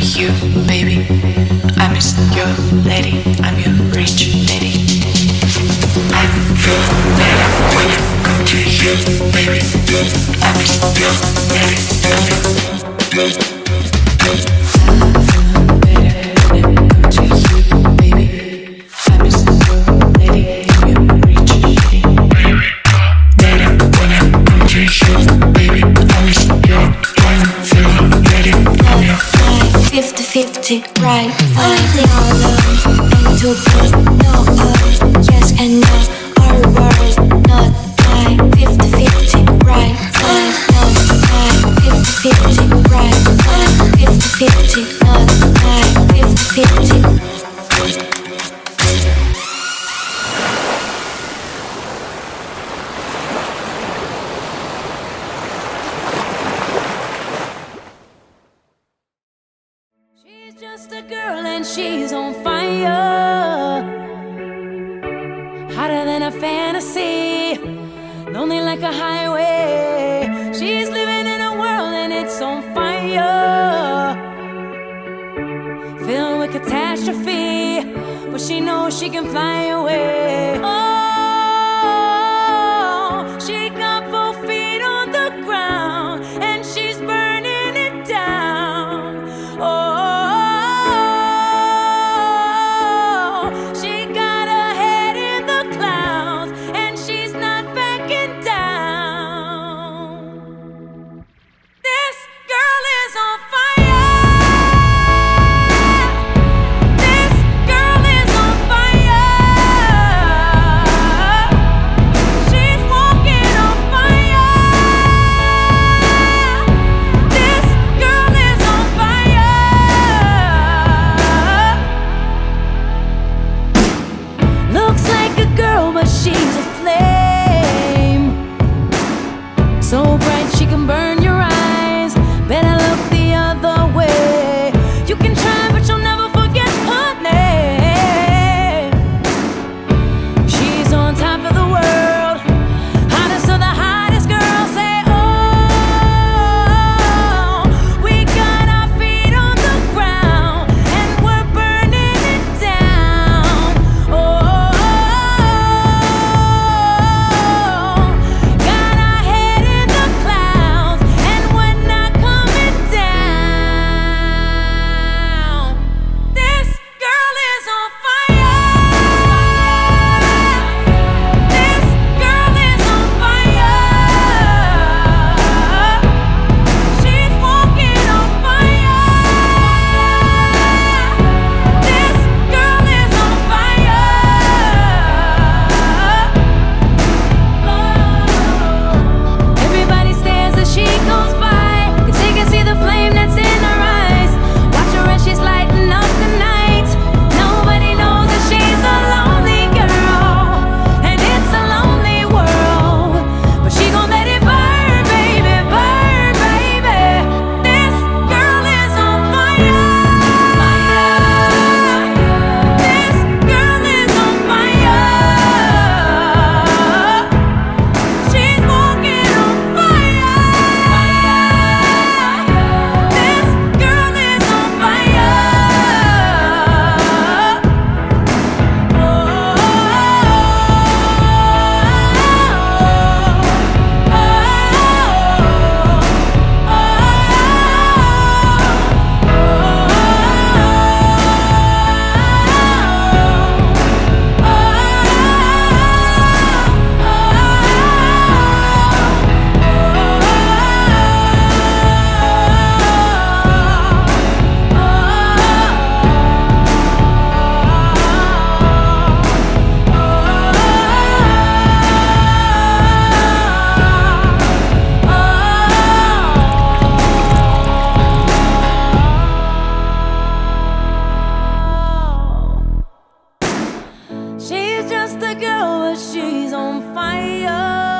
to you, baby. I miss your lady, I'm your rich lady. I feel better when I go to you, baby. I miss your lady, I'm your lady. Right, fighting all alone, and to both, no us, yes and no, our world, not mine, 50-50, right, five, not mine, 50-50, right, five, 50-50, not mine, 50-50. Just a girl and she's on fire, hotter than a fantasy, lonely like a highway. She's living in a world and it's on fire, filled with catastrophe, but she knows she can fly away. Oh, she got both feet on the ground and she's burning it down. Oh, she's on fire.